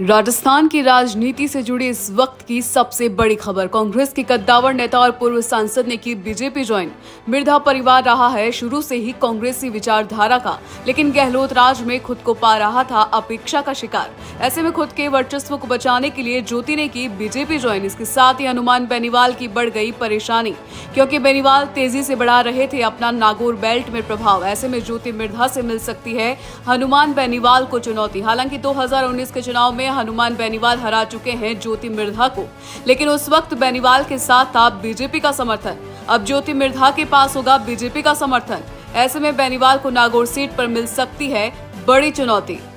राजस्थान की राजनीति से जुड़ी इस वक्त की सबसे बड़ी खबर। कांग्रेस के कद्दावर नेता और पूर्व सांसद ने की बीजेपी ज्वाइन। मिर्धा परिवार रहा है शुरू से ही कांग्रेसी विचारधारा का, लेकिन गहलोत राज में खुद को पा रहा था अपेक्षा का शिकार। ऐसे में खुद के वर्चस्व को बचाने के लिए ज्योति ने की बीजेपी ज्वाइन। इसके साथ ही हनुमान बेनीवाल की बढ़ गई परेशानी, क्योंकि बेनीवाल तेजी से बढ़ा रहे थे अपना नागौर बेल्ट में प्रभाव। ऐसे में ज्योति मिर्धा से मिल सकती है हनुमान बेनीवाल को चुनौती। हालांकि 2019 के चुनाव में हनुमान बेनीवाल हरा चुके हैं ज्योति मिर्धा को, लेकिन उस वक्त बेनीवाल के साथ था बीजेपी का समर्थन। अब ज्योति मिर्धा के पास होगा बीजेपी का समर्थन। ऐसे में बेनीवाल को नागौर सीट पर मिल सकती है बड़ी चुनौती।